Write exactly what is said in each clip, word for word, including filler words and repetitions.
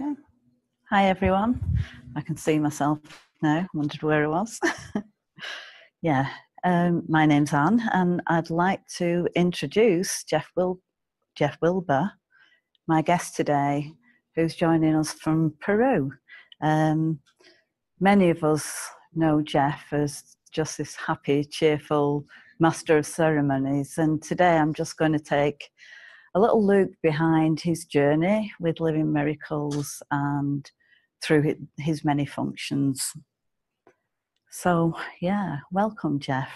Okay. Hi everyone. I can see myself now. I wondered where I was. Yeah, um, my name's Anne, and I'd like to introduce Geoff Wil- Geoff Wildbur, my guest today, who's joining us from Peru. Um, many of us know Geoff as just this happy, cheerful master of ceremonies, and today I'm just going to take a little look behind his journey with Living Miracles and through his many functions. So yeah, welcome Geoff.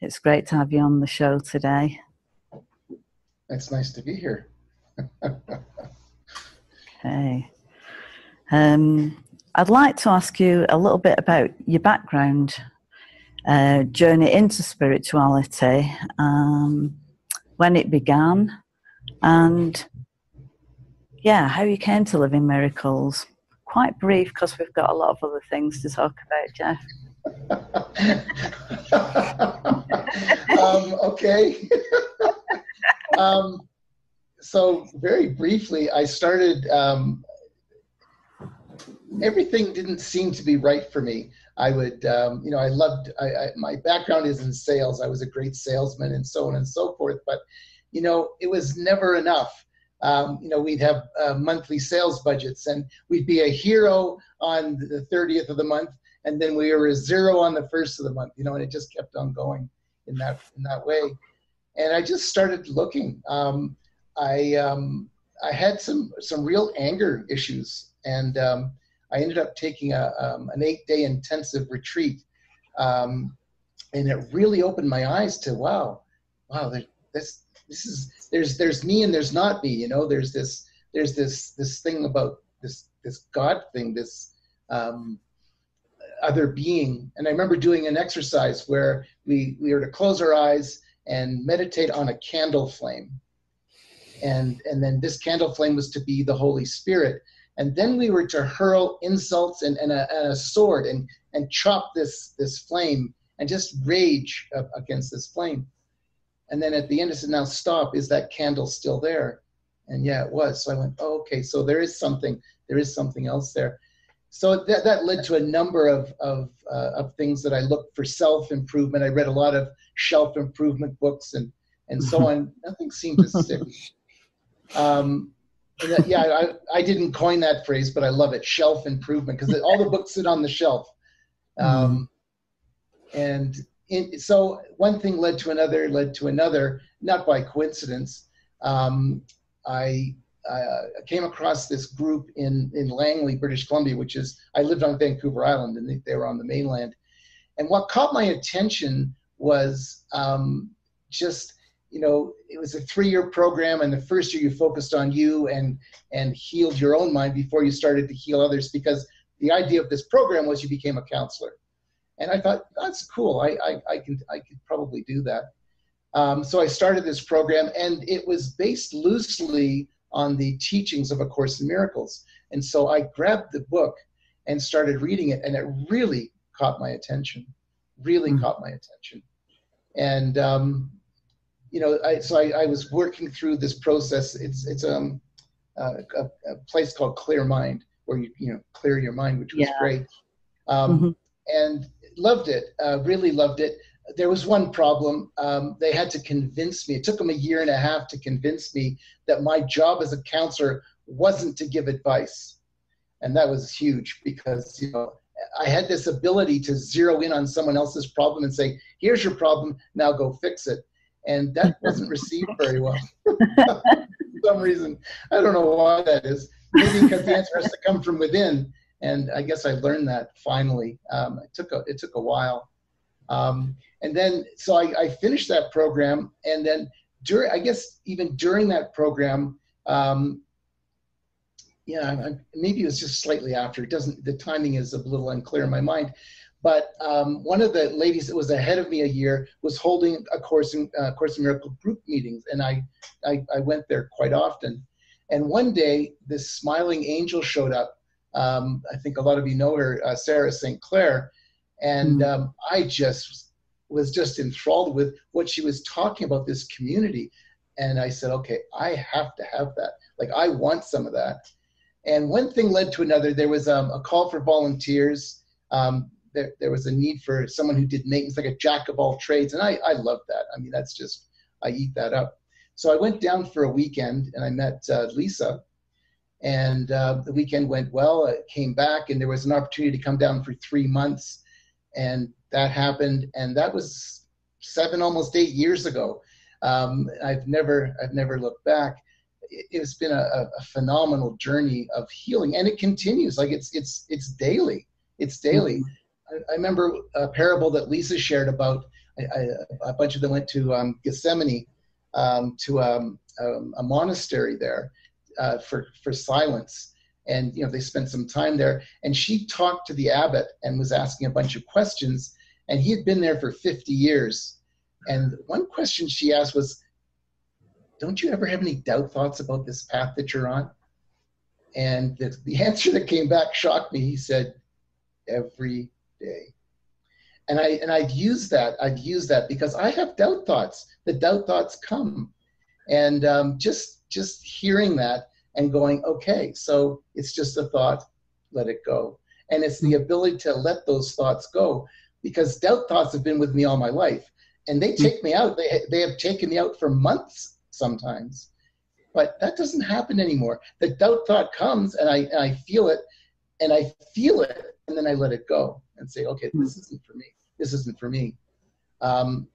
It's great to have you on the show today. It's nice to be here. Okay. Um, I'd like to ask you a little bit about your background, uh, journey into spirituality, um, when it began, and yeah, how you came to Living Miracles. Quite brief, because we've got a lot of other things to talk about, Geoff. um, okay. um, so very briefly, I started, um, everything didn't seem to be right for me. I would, um, you know, I loved, I, I, my background is in sales. I was a great salesman and so on and so forth, but you know, it was never enough. Um, you know, we'd have uh, monthly sales budgets, and we'd be a hero on the thirtieth of the month, and then we were a zero on the first of the month. You know, and it just kept on going in that in that way. And I just started looking. Um, I um, I had some some real anger issues, and um, I ended up taking a um, an eight day intensive retreat, um, and it really opened my eyes to wow, wow, there, that's. This is there's there's me and there's not me, you know. There's this there's this this thing about this this God thing, this um, other being. And I remember doing an exercise where we we were to close our eyes and meditate on a candle flame, and and then this candle flame was to be the Holy Spirit, and then we were to hurl insults and and a, and a sword and and chop this this flame and just rage against this flame. And then at the end, I said, now stop, is that candle still there? And yeah, it was. So I went, oh, okay, so there is something, there is something else there. So that, that led to a number of, of, uh, of things that I looked for self-improvement. I read a lot of self-improvement books and, and so on. Nothing seemed to stick. Um, that, yeah, I, I didn't coin that phrase, but I love it, self-improvement, because all the books sit on the shelf. Um, and... In, so one thing led to another, led to another, not by coincidence. Um, I uh, came across this group in, in Langley, British Columbia, which is, I lived on Vancouver Island, and they, they were on the mainland. And what caught my attention was um, just, you know, it was a three-year program, and the first year you focused on you and, and healed your own mind before you started to heal others, because the idea of this program was you became a counselor. And I thought, that's cool. I, I, I can I could probably do that. Um, so I started this program, and it was based loosely on the teachings of A Course in Miracles. And so I grabbed the book and started reading it, and it really caught my attention, really mm-hmm. caught my attention. And, um, you know, I, so I, I was working through this process. It's, it's um, uh, a, a place called Clear Mind, where you, you know, clear your mind, which was yeah. great. Um, mm-hmm. And loved it, uh, really loved it. There was one problem. Um, they had to convince me. It took them a year and a half to convince me that my job as a counselor wasn't to give advice. And that was huge, because you know I had this ability to zero in on someone else's problem and say, here's your problem, now go fix it. And that wasn't received very well. For some reason, I don't know why that is. Maybe because the answer has to come from within. And I guess I learned that finally. Um, it took a, it took a while. Um, and then, so I, I finished that program. And then during, I guess even during that program, um, yeah, I, maybe it was just slightly after. It doesn't, the timing is a little unclear in my mind. But um, one of the ladies that was ahead of me a year was holding a Course in, uh, Course in Miracles group meetings. And I, I, I went there quite often. And one day this smiling angel showed up. Um, I think a lot of you know her, uh, Sarah Saint Clair, and um, I just was just enthralled with what she was talking about, this community. And I said, okay, I have to have that. Like, I want some of that. And one thing led to another. There was um, a call for volunteers. Um, there, there was a need for someone who did maintenance, like a jack of all trades. And I, I love that. I mean, that's just, I eat that up. So I went down for a weekend and I met uh, Lisa. And uh, the weekend went well. I came back and there was an opportunity to come down for three months. And that happened. And that was seven, almost eight years ago. Um, I've never, I've never looked back. It's been a, a phenomenal journey of healing, and it continues. Like it's, it's, it's daily. It's daily. Mm-hmm. I, I remember a parable that Lisa shared about I, I, a bunch of them went to um, Gethsemane, um, to um, um, a monastery there uh, for for silence, and you know they spent some time there. And she talked to the abbot and was asking a bunch of questions. And he had been there for fifty years. And one question she asked was, "Don't you ever have any doubt thoughts about this path that you're on?" And the, the answer that came back shocked me. He said, "Every day." And I and I've used that. I've used that because I have doubt thoughts. The doubt thoughts come, and um, just just hearing that and going, okay, so it's just a thought. Let it go. And it's the ability to let those thoughts go, because doubt thoughts have been with me all my life, and they take me out. They they have taken me out for months sometimes, but that doesn't happen anymore. The doubt thought comes, and I, and I feel it, and I feel it, and then I let it go and say, okay, this isn't for me. This isn't for me. Um,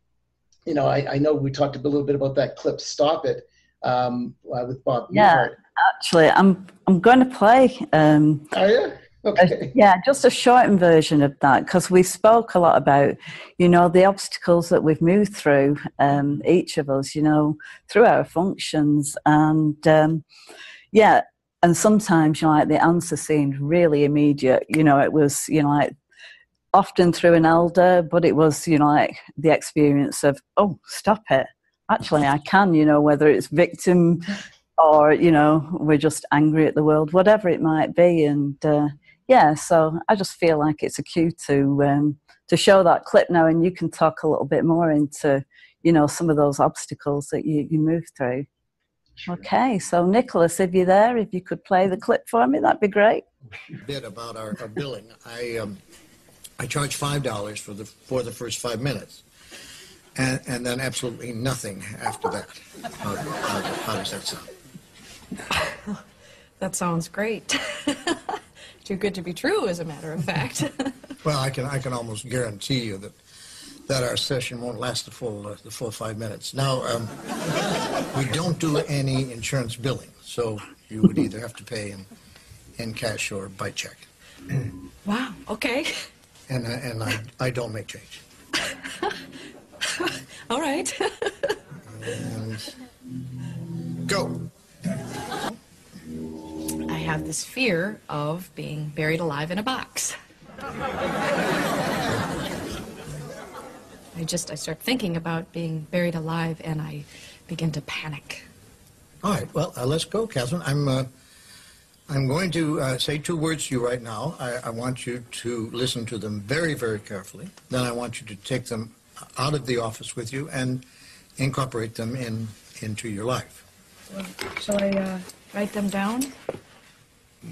you know, I, I know we talked a little bit about that clip, Stop It, um, uh, with Bob. Yeah, Newhart. Actually, I'm, I'm going to play. Um, Are you? Okay. Yeah, just a shortened version of that, because we spoke a lot about, you know, the obstacles that we've moved through, um, each of us, you know, through our functions. And, um, yeah, and sometimes, you know, like the answer seemed really immediate. You know, it was, you know, like often through an elder, but it was, you know, like the experience of, oh, stop it. Actually, I can, you know, whether it's victim or, you know, we're just angry at the world, whatever it might be. And, uh, yeah, so I just feel like it's a cue to um, to show that clip now, and you can talk a little bit more into, you know, some of those obstacles that you, you move through. Sure. Okay, so Nicholas, if you're there, if you could play the clip for me, that'd be great. A bit about our, our billing. I um, I charge five dollars for the for the first five minutes, and and then absolutely nothing after that. How, how, how does that sound? That sounds great. Too good to be true, as a matter of fact. Well, I can I can almost guarantee you that that our session won't last the full uh, the full five minutes. Now, um, we don't do any insurance billing, so you would either have to pay in in cash or by check. Wow. Okay. And I, and I I don't make change. All right. And go. I have this fear of being buried alive in a box. I just, I start thinking about being buried alive, and I begin to panic. All right, well, uh, let's go, Catherine. I'm, uh, I'm going to uh, say two words to you right now. I, I want you to listen to them very, very carefully. Then I want you to take them out of the office with you and incorporate them in into your life. Shall I uh, write them down?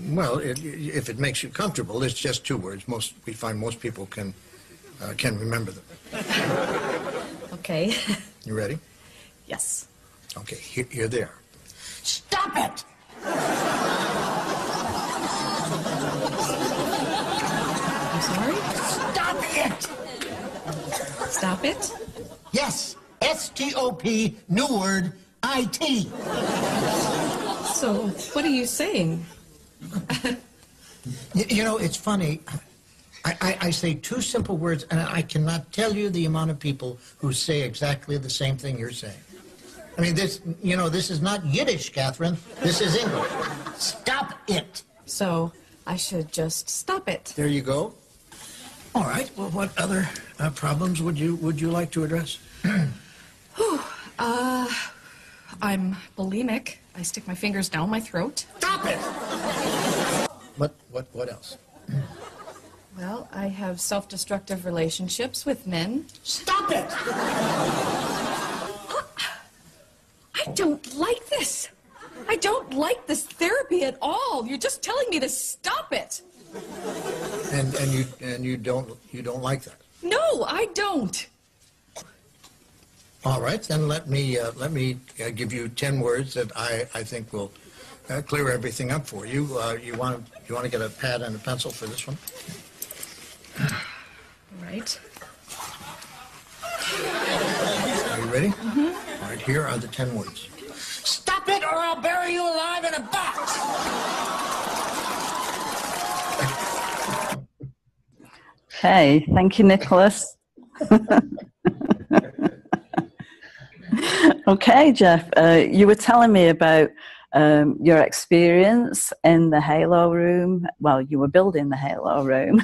Well, it, if it makes you comfortable, it's just two words. Most we find most people can uh, can remember them. Okay. You ready? Yes. Okay. Here, here they are. Stop it! I'm sorry. Stop it! Stop it? Yes. S T O P. New word. I T. So, what are you saying? you, you know, it's funny. I, I, I say two simple words, and I cannot tell you the amount of people who say exactly the same thing you're saying. I mean, this, you know, this is not Yiddish, Catherine. This is English. Stop it. So, I should just stop it. There you go. All right. Well, what other uh, problems would you would you like to address? uh, I'm bulimic. I stick my fingers down my throat. Stop it! What, what, what else? Well, I have self-destructive relationships with men. Stop it! Uh, I don't like this. I I don't like this therapy at all. You're just telling me to stop it. And and you and you don't you don't like that? No, I don't. All right, then let me uh, let me uh, give you ten words that I I think will uh, clear everything up for you. Uh, you want you want to get a pad and a pencil for this one? All right. Are you ready? Mm-hmm. All right. Here are the ten words. Stop it, or I'll bury you alive in a box. Hey, thank you, Nicholas. Okay, Geoff, uh, you were telling me about um, your experience in the Halo Room. Well, you were building the Halo Room,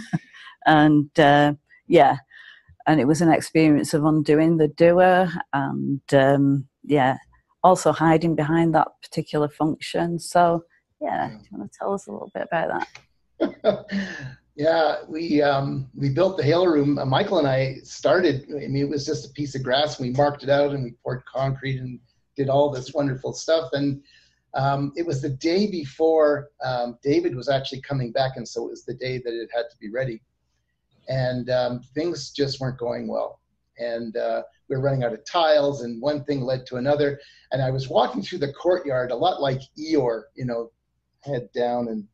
and uh, yeah, and it was an experience of undoing the doer, and um, yeah. Also hiding behind that particular function. So, yeah, do you want to tell us a little bit about that? Yeah, we um, we built the Halo Room. Uh, Michael and I started, I mean, it was just a piece of grass. And we marked it out and we poured concrete and did all this wonderful stuff. And um, it was the day before um, David was actually coming back. And so it was the day that it had to be ready. And um, things just weren't going well. And uh, we were running out of tiles, and one thing led to another. And I was walking through the courtyard, a lot like Eeyore, you know, head down. And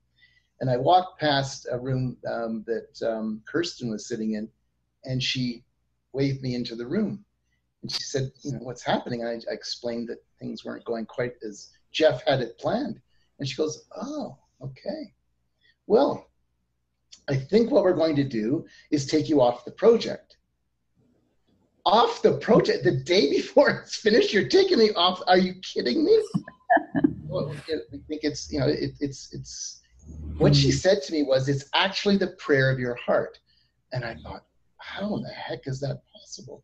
and I walked past a room um, that um, Kirsten was sitting in, and she waved me into the room. And she said, you know, what's happening? And I, I explained that things weren't going quite as Geoff had it planned. And she goes, oh, okay. Well, I think what we're going to do is take you off the project. Off the project the day before it's finished, you're taking me off. Are you kidding me? Well, I think it's, you know, it, it's, it's, what she said to me was, it's actually the prayer of your heart. And I thought, how in the heck is that possible?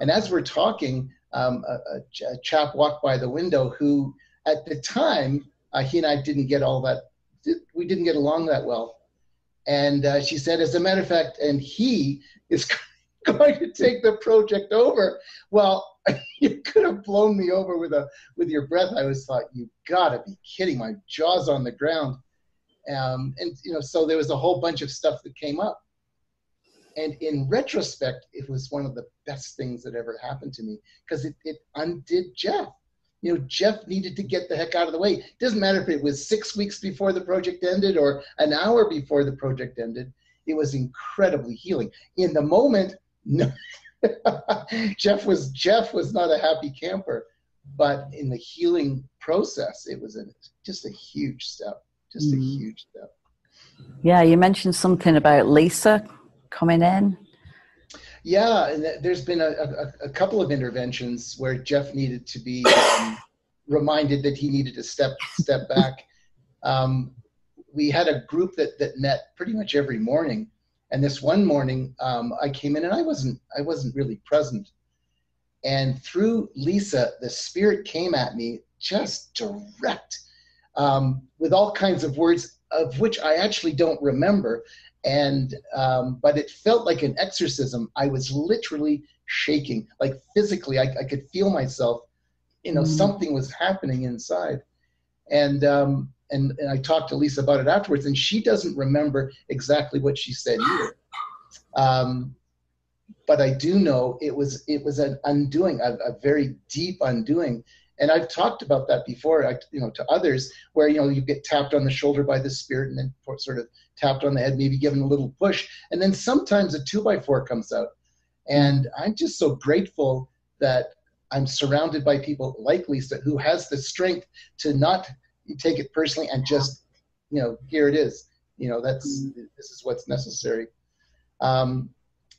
And as we're talking, um, a, a chap walked by the window who, at the time, uh, he and I didn't get all that, we didn't get along that well. And uh, she said, as a matter of fact, and he is going to take the project over. Well, you could have blown me over with a with your breath. I was like, you gotta be kidding. My jaw's on the ground. Um, and you know, so there was a whole bunch of stuff that came up. And in retrospect, it was one of the best things that ever happened to me, because it, it undid Geoff. You know, Geoff needed to get the heck out of the way. It doesn't matter if it was six weeks before the project ended or an hour before the project ended. It was incredibly healing. In the moment, no, Geoff was Geoff was not a happy camper, but in the healing process, it was a, just a huge step, just mm. a huge step. Yeah, you mentioned something about Lisa coming in. Yeah, and th there's been a, a, a couple of interventions where Geoff needed to be um, reminded that he needed to step step back. Um, we had a group that that met pretty much every morning. And this one morning, um, I came in and I wasn't, I wasn't really present. And through Lisa, the spirit came at me just direct um, with all kinds of words of which I actually don't remember. And, um, but it felt like an exorcism. I was literally shaking, like physically, I, I could feel myself, you know, mm-hmm. something was happening inside. And, um, And, and I talked to Lisa about it afterwards, and she doesn't remember exactly what she said either. Um, but I do know it was it was an undoing, a, a very deep undoing. And I've talked about that before, I, you know, to others, where you know you get tapped on the shoulder by the spirit, and then sort of tapped on the head, maybe given a little push, and then sometimes a two by four comes out. And I'm just so grateful that I'm surrounded by people like Lisa, who has the strength to not you take it personally and just, you know, here it is, you know, that's, this is what's necessary. Um,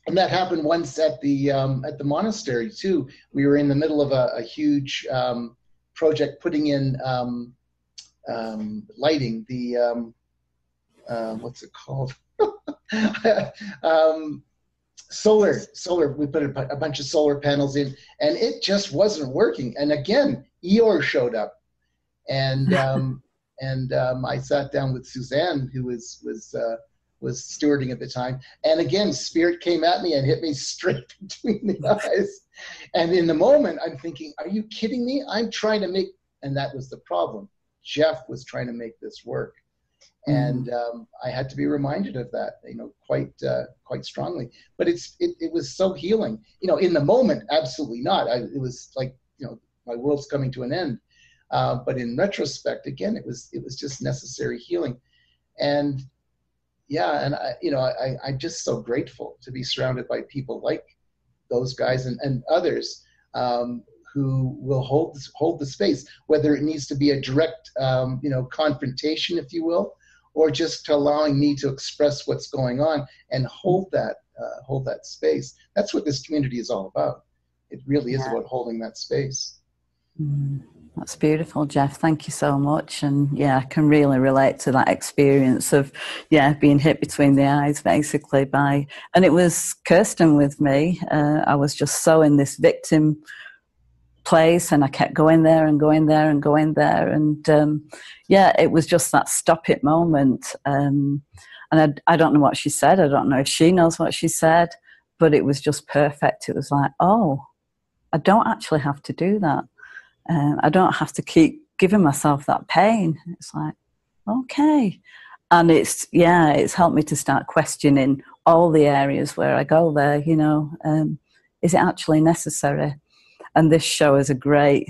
and that happened once at the, um, at the monastery too. We were in the middle of a, a huge um, project putting in um, um, lighting, the, um, uh, what's it called? um, solar, solar, we put a, a bunch of solar panels in, and it just wasn't working. And again, Eeyore showed up. And um, and um, I sat down with Suzanne, who was was uh, was stewarding at the time. And again, spirit came at me and hit me straight between the eyes. And in the moment, I'm thinking, "Are you kidding me? I'm trying to make." And that was the problem. Geoff was trying to make this work. And um, I had to be reminded of that, you know, quite uh, quite strongly. But it's it, it was so healing, you know, in the moment, absolutely not. I, it was like, you know, my world's coming to an end. Uh, but in retrospect, again, it was it was just necessary healing. And yeah, and I, you know, I, I'm just so grateful to be surrounded by people like those guys and, and others um, who will hold hold the space, whether it needs to be a direct, um, you know, confrontation, if you will, or just allowing me to express what's going on and hold that, uh, hold that space. That's what this community is all about. It really is yeah. about holding that space. Mm, that's beautiful, Geoff. Thank you so much. And yeah, I can really relate to that experience of, yeah, being hit between the eyes basically by, and it was Kirsten with me. Uh, I was just so in this victim place, and I kept going there and going there and going there, and um, yeah, it was just that stop it moment. Um, and I, I don't know what she said. I don't know if she knows what she said, but it was just perfect. It was like, oh, I don't actually have to do that. Um, I don't have to keep giving myself that pain. It's like, okay, and it's yeah, it's helped me to start questioning all the areas where I go there. You know, um, is it actually necessary? And this show is a great,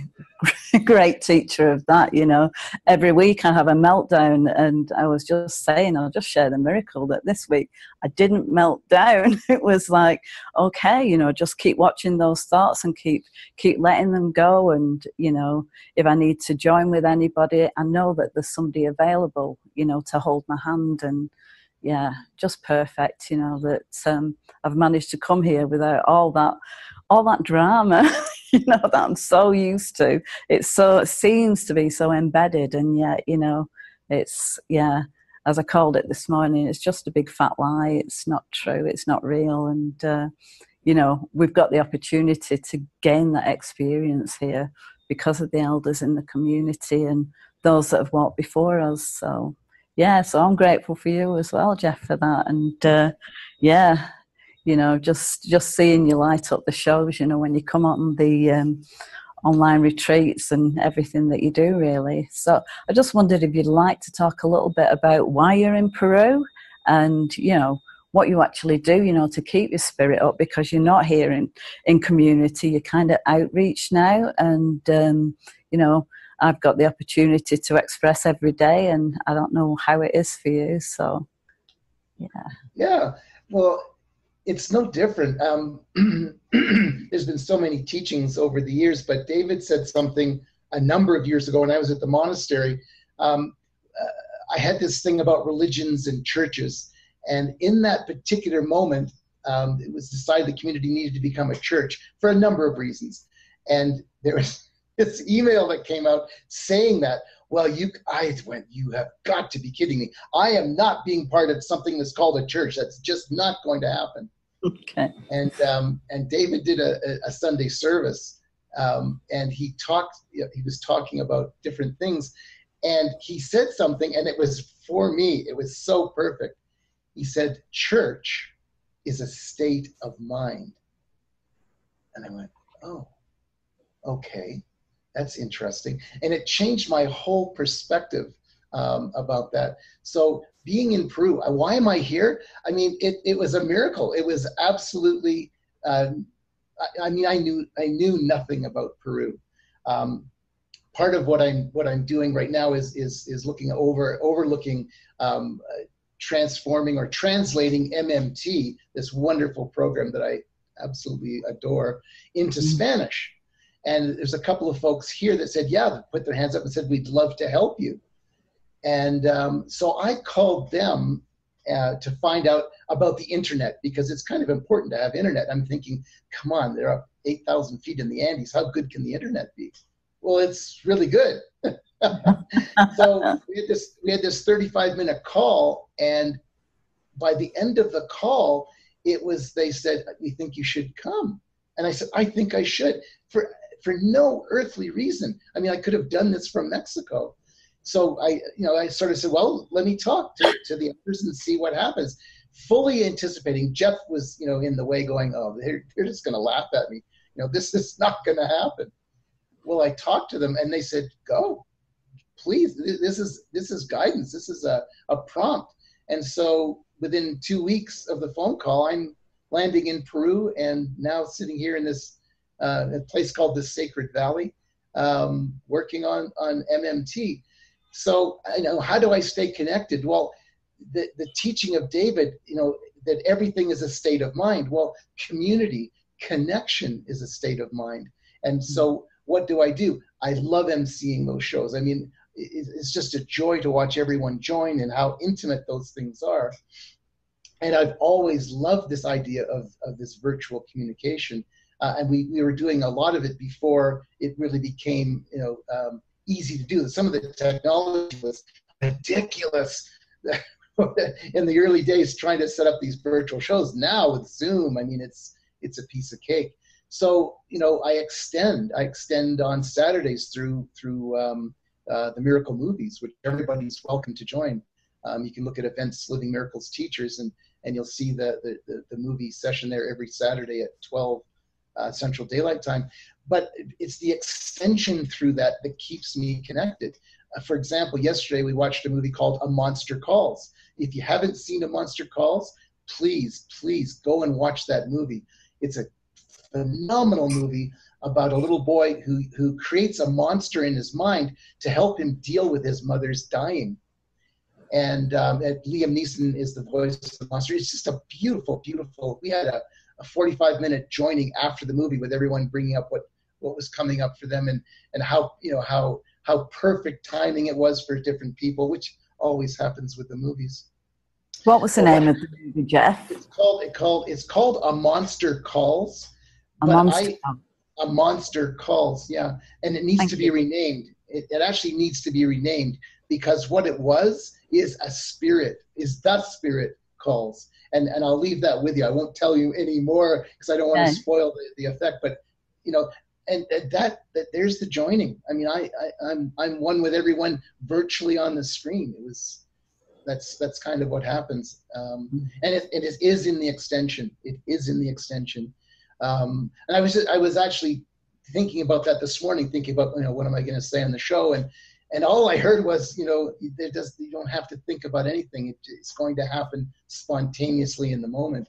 great teacher of that, you know. Every week I have a meltdown, and I was just saying, I'll just share the miracle that this week I didn't melt down. It was like, okay, you know, just keep watching those thoughts and keep keep letting them go. And, you know, if I need to join with anybody, I know that there's somebody available, you know, to hold my hand. And, yeah, just perfect, you know, that um, I've managed to come here without all that, all that drama, you know, that I'm so used to. It's so, it seems to be so embedded, and yet, you know, it's, yeah, as I called it this morning, it's just a big fat lie. It's not true. It's not real. And, uh, you know, we've got the opportunity to gain that experience here because of the elders in the community and those that have walked before us. So, yeah, so I'm grateful for you as well, Geoff, for that. And, uh, yeah, you know, just just seeing you light up the shows, you know, when you come on the um, online retreats and everything that you do, really. So I just wondered if you'd like to talk a little bit about why you're in Peru and, you know, what you actually do, you know, to keep your spirit up, because you're not here in, in community. You're kind of outreach now, and, um, you know, I've got the opportunity to express every day, and I don't know how it is for you. So, yeah. Yeah, well, it's no different. Um, there's been so many teachings over the years, but David said something a number of years ago when I was at the monastery. Um, uh, I had this thing about religions and churches, and in that particular moment, um, it was decided the community needed to become a church for a number of reasons. And there was this email that came out saying that, well, you, I went, you have got to be kidding me. I am not being part of something that's called a church. That's just not going to happen. Okay. And um, and David did a, a Sunday service, um, and he talked. He was talking about different things, and he said something, and it was for me. It was so perfect. He said, "Church is a state of mind," and I went, "Oh, okay. That's interesting." And it changed my whole perspective um, about that. So being in Peru, why am I here? I mean, it, it was a miracle. It was absolutely, um, I, I mean, I knew I knew nothing about Peru. Um, part of what I'm what I'm doing right now is is is looking over, overlooking, um, uh, transforming or translating M M T, this wonderful program that I absolutely adore, into mm-hmm. Spanish. And there's a couple of folks here that said, yeah, that put their hands up and said, we'd love to help you. And um, so I called them uh, to find out about the internet, because it's kind of important to have internet. I'm thinking, come on, they're up eight thousand feet in the Andes. How good can the internet be? Well, it's really good. So we had this, we had this thirty-five minute call. And by the end of the call, it was, they said, we think you should come. And I said, I think I should. For, For no earthly reason. I mean, I could have done this from Mexico. So I, you know, I sort of said, well, let me talk to, to the others and see what happens. Fully anticipating, Geoff was, you know, in the way going, oh, they're, they're just going to laugh at me. You know, this is not going to happen. Well, I talked to them, and they said, go, please, this is this is guidance. This is a, a prompt. And so within two weeks of the phone call, I'm landing in Peru and now sitting here in this uh, a place called the Sacred Valley, um, working on, on M M T. So, you know, how do I stay connected? Well, the, the teaching of David, you know, that everything is a state of mind. Well, community, connection is a state of mind. And so what do I do? I love emceeing those shows. I mean, it's just a joy to watch everyone join and how intimate those things are. And I've always loved this idea of, of this virtual communication. Uh, and we, we were doing a lot of it before it really became, you know, um, easy to do. Some of the technology was ridiculous in the early days, trying to set up these virtual shows. Now with Zoom, I mean, it's it's a piece of cake. So, you know, I extend. I extend on Saturdays through through um, uh, the Miracle Movies, which everybody's welcome to join. Um, you can look at events, Living Miracles Teachers, and and you'll see the the, the, the movie session there every Saturday at twelve uh, Central Daylight Time. But it's the extension through that that keeps me connected. Uh, for example, yesterday we watched a movie called A Monster Calls. If you haven't seen A Monster Calls, please, please go and watch that movie. It's a phenomenal movie about a little boy who, who creates a monster in his mind to help him deal with his mother's dying. And um, Liam Neeson is the voice of the monster. It's just a beautiful, beautiful, we had a, a forty-five minute joining after the movie with everyone bringing up what, what was coming up for them and, and how, you know, how, how perfect timing it was for different people, which always happens with the movies. What was the well, name of the movie, Geoff? It's called, it called, it's called A Monster Calls. A Monster Calls. A Monster Calls, yeah. And it needs Thank to be you. renamed. It, it actually needs to be renamed because what it was is a spirit, is the spirit calls. And, and I'll leave that with you. I won't tell you any more because I don't want to spoil the, the effect. But, you know, and that, that there's the joining. I mean, I, I I'm I'm one with everyone virtually on the screen. It was that's that's kind of what happens, um, and it, it is in the extension. It is in the extension, um, and I was just, I was actually thinking about that this morning, thinking about you know what am I going to say on the show, and and all I heard was you know there does you don't have to think about anything. It, it's going to happen spontaneously in the moment.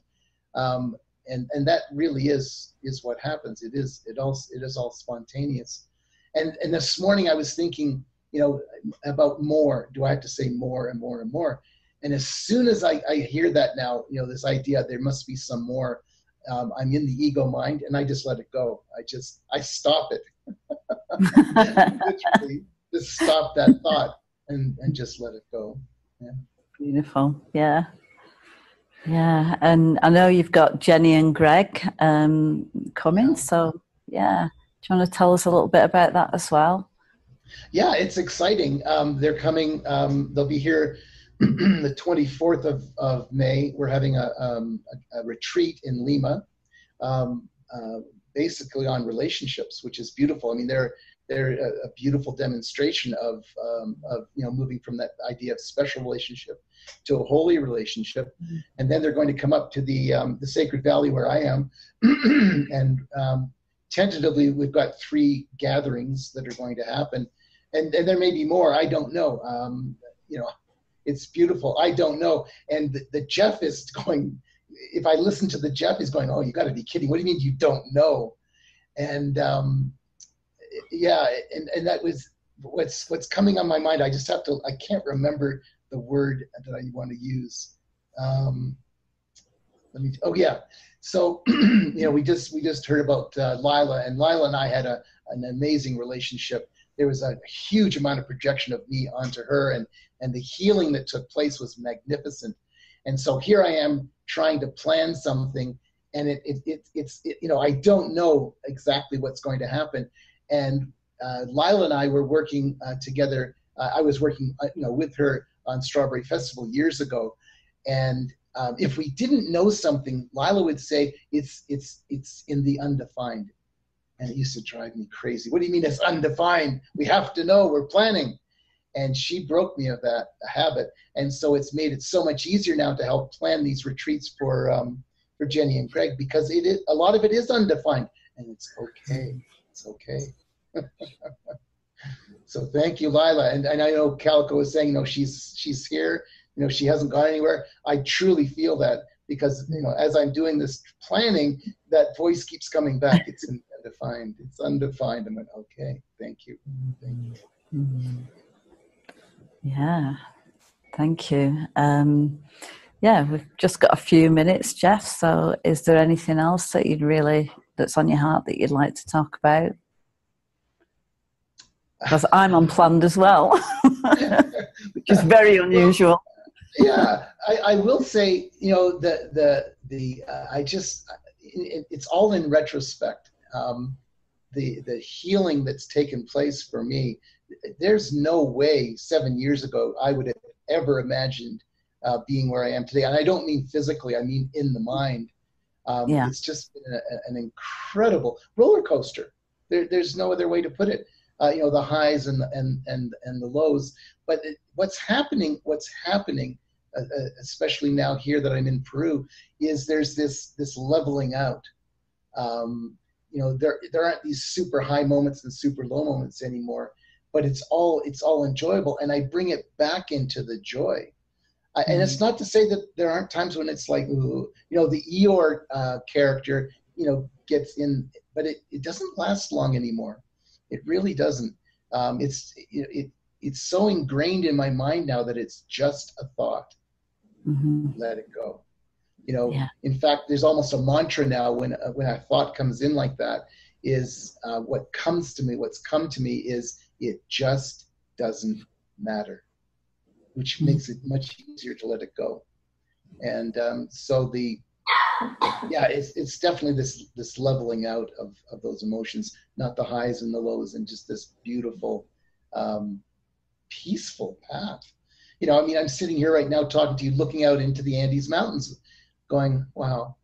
Um, And and that really is is what happens. It is it all it is all spontaneous. And and this morning I was thinking, you know, about more. Do I have to say more and more and more? And as soon as I, I hear that now, you know, this idea there must be some more. Um, I'm in the ego mind, and I just let it go. I just I stop it. Literally, just stop that thought and and just let it go. Yeah. Beautiful. Yeah. Yeah, and I know you've got Jenny and Greg um, coming, yeah. so yeah, do you want to tell us a little bit about that as well? Yeah, it's exciting. Um, they're coming, um, they'll be here the twenty-fourth of, of May. We're having a, um, a, a retreat in Lima, um, uh, basically on relationships, which is beautiful. I mean, they're, they're a, a beautiful demonstration of, um, of, you know, moving from that idea of special relationship to a holy relationship. Mm-hmm. And then they're going to come up to the, um, the Sacred Valley where I am. And um, tentatively, we've got three gatherings that are going to happen. And, and there may be more. I don't know. Um, you know, it's beautiful. I don't know. And the, the Geoff is going, if I listen to the Geoff, he's going, oh, you got to be kidding. What do you mean you don't know? And, um, yeah, and, and that was what's what's coming on my mind. I just have to, I can't remember the word that I want to use. Um, let me, oh yeah. So, you know, we just, we just heard about uh, Lila, and Lila and I had a, an amazing relationship. There was a huge amount of projection of me onto her, and, and the healing that took place was magnificent. And so here I am trying to plan something, and it, it, it it's, it, you know, I don't know exactly what's going to happen. And uh, Lila and I were working uh, together. Uh, I was working, uh, you know, with her on Strawberry Festival years ago. And um, if we didn't know something, Lila would say, it's, it's, it's in the undefined. And it used to drive me crazy. What do you mean it's undefined? We have to know, we're planning. And she broke me of that habit. And so it's made it so much easier now to help plan these retreats for, um, for Jenny and Greg, because it is, a lot of it is undefined, and it's okay. It's okay. So thank you, Lila. And, and I know Calico was saying, you know, she's, she's here, you know, she hasn't gone anywhere. I truly feel that, because, you know, as I'm doing this planning, that voice keeps coming back. It's undefined. It's undefined. I'm like, okay, thank you. Thank you. Yeah, thank you. Um, yeah, we've just got a few minutes, Geoff. So is there anything else that you'd really, that's on your heart that you'd like to talk about? Because I'm unplanned as well, which is very unusual. Yeah, I, I will say, you know, the the the uh, I just it, it's all in retrospect. Um, the the healing that's taken place for me, there's no way seven years ago I would have ever imagined uh, being where I am today. And I don't mean physically; I mean in the mind. Um, yeah. It's just been a, an incredible roller coaster. There, there's no other way to put it. Uh, you know, the highs and and and and the lows. But it, what's happening? What's happening? Uh, especially now here that I'm in Peru, is there's this this leveling out. Um, you know, there there aren't these super high moments and super low moments anymore, but it's all it's all enjoyable, and I bring it back into the joy. I, mm-hmm. And it's not to say that there aren't times when it's like, ooh, you know, the Eeyore uh, character, you know, gets in, but it, it doesn't last long anymore. It really doesn't. Um, it's it, it it's so ingrained in my mind now that it's just a thought. Mm-hmm. Let it go. You know, yeah. In fact, there's almost a mantra now when, uh, when a thought comes in like that is uh, what comes to me, what's come to me is it just doesn't matter, which makes it much easier to let it go. And um, so the, yeah, it's, it's definitely this, this leveling out of, of those emotions, not the highs and the lows, and just this beautiful, um, peaceful path. You know, I mean, I'm sitting here right now talking to you, looking out into the Andes Mountains, going, wow,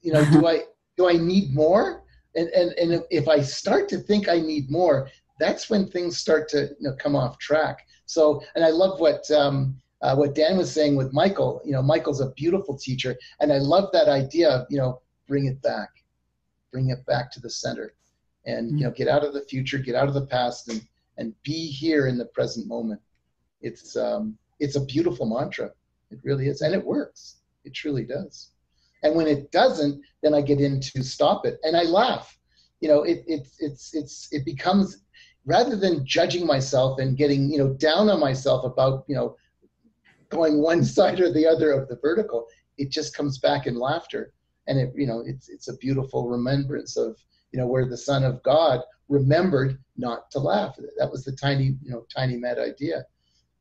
you know, do I, do I need more? And, and, and if I start to think I need more, that's when things start to, you know, come off track. So, and I love what, um, Uh, what Dan was saying with Michael. You know, Michael's a beautiful teacher, and I love that idea of, you know, bring it back, bring it back to the center, and mm-hmm. you know, get out of the future, get out of the past, and and be here in the present moment. It's um, it's a beautiful mantra. It really is, and it works. It truly does. And when it doesn't, then I get into stop it, and I laugh. You know, it it's it's it's it becomes, rather than judging myself and getting, you know, down on myself about, you know, going one side or the other of the vertical, it just comes back in laughter. And it, you know, it's it's a beautiful remembrance of, you know, where the Son of God remembered not to laugh. That was the tiny, you know, tiny mad idea.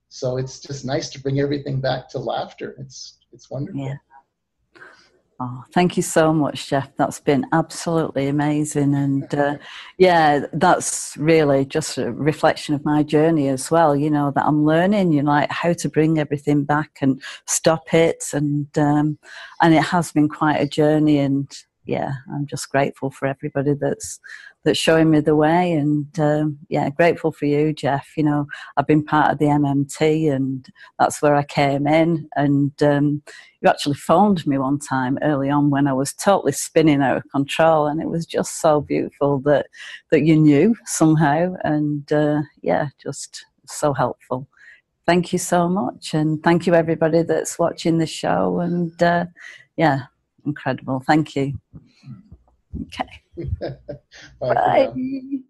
So it's just nice to bring everything back to laughter. It's it's wonderful. Yeah. Oh, thank you so much, Geoff. That's been absolutely amazing. And uh, yeah, that's really just a reflection of my journey as well, you know, that I'm learning, you know, like how to bring everything back and stop it. And, um, and it has been quite a journey. And yeah, I'm just grateful for everybody that's, that's showing me the way. And um, yeah, grateful for you, Geoff. You know, I've been part of the M M T, and that's where I came in. And um, you actually phoned me one time early on when I was totally spinning out of control, and it was just so beautiful that that you knew somehow. And uh, yeah, just so helpful. Thank you so much, and thank you everybody that's watching the show. And uh, yeah, incredible. Thank you. Okay. Bye. Bye.